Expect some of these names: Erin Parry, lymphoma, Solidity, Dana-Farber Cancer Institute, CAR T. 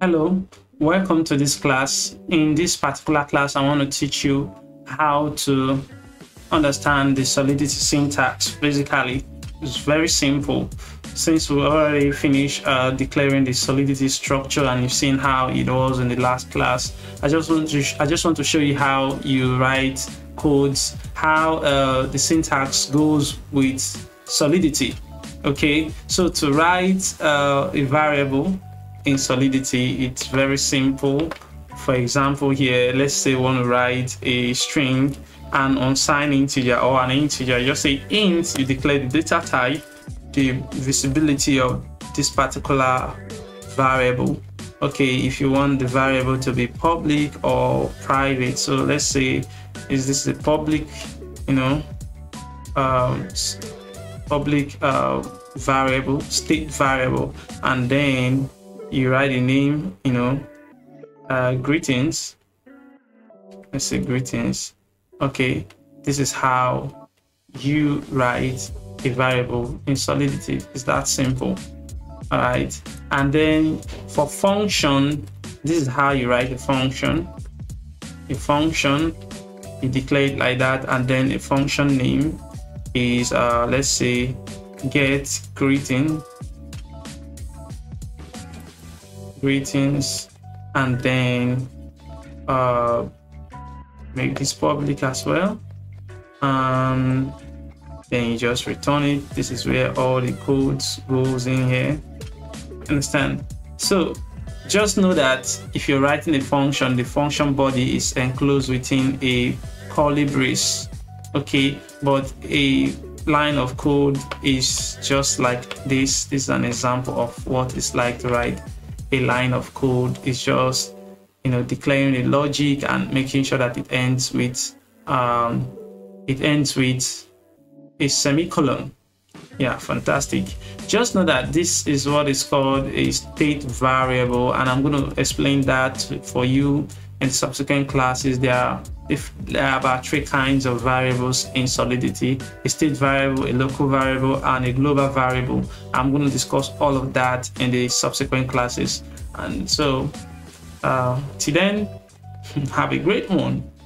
Hello, welcome to this class. In this particular class, I want to teach you how to understand the Solidity syntax. Basically, it's very simple. Since we already finished declaring the Solidity structure and you've seen how it was in the last class, I just want to show you how you write codes, how the syntax goes with Solidity. Okay, so to write a variable in Solidity, it's very simple. For example, here, let's say we want to write a string, an unsigned integer or an integer. Just say int, you declare the data type, the visibility of this particular variable. Okay, if you want the variable to be public or private, so let's say is this the public, you know, public variable, state variable, and then you write a name, you know, greetings. Let's say greetings. Okay, this is how you write a variable in Solidity. It's that simple. All right, and then for function, this is how you write a function. A function, you declare it like that, and then a function name is let's say get greeting. Greetings, and then make this public as well. Then you just return it. This is where all the codes goes in here. Understand? So just know that if you're writing a function, the function body is enclosed within a curly brace. Okay, but a line of code is just like this. This is an example of what it's like to write a line of code. Is just, you know, declaring the logic and making sure that it ends with a semicolon. Yeah, fantastic. Just know that this is what is called a state variable, and I'm going to explain that for you in subsequent classes. There are about three kinds of variables in Solidity: a state variable, a local variable, and a global variable. I'm going to discuss all of that in the subsequent classes. And so till then, have a great one.